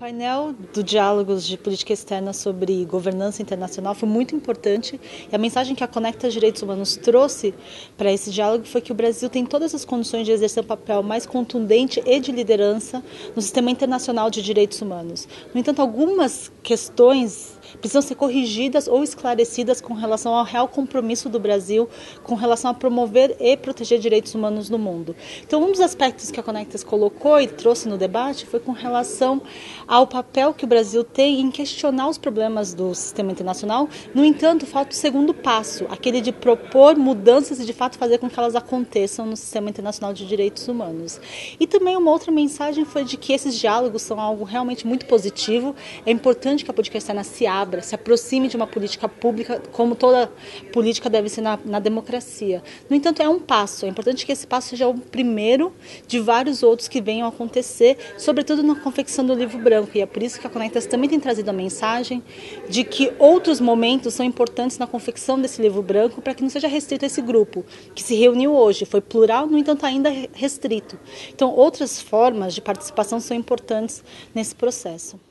O painel do Diálogos de Política Externa sobre Governança Internacional foi muito importante, e a mensagem que a Conectas Direitos Humanos trouxe para esse diálogo foi que o Brasil tem todas as condições de exercer um papel mais contundente e de liderança no sistema internacional de direitos humanos. No entanto, algumas questões precisam ser corrigidas ou esclarecidas com relação ao real compromisso do Brasil com relação a promover e proteger direitos humanos no mundo. Então, um dos aspectos que a Conectas colocou e trouxe no debate foi com relação ao papel que o Brasil tem em questionar os problemas do sistema internacional. No entanto, falta o segundo passo, aquele de propor mudanças e de fato fazer com que elas aconteçam no sistema internacional de direitos humanos. E também uma outra mensagem foi de que esses diálogos são algo realmente muito positivo. É importante que a política externa se abra, se aproxime de uma política pública, como toda política deve ser na democracia. No entanto, é um passo. É importante que esse passo seja o primeiro de vários outros que venham a acontecer, sobretudo na confecção do livro branco. E é por isso que a Conectas também tem trazido a mensagem de que outros momentos são importantes na confecção desse livro branco para que não seja restrito a esse grupo, que se reuniu hoje, foi plural, no entanto ainda restrito. Então outras formas de participação são importantes nesse processo.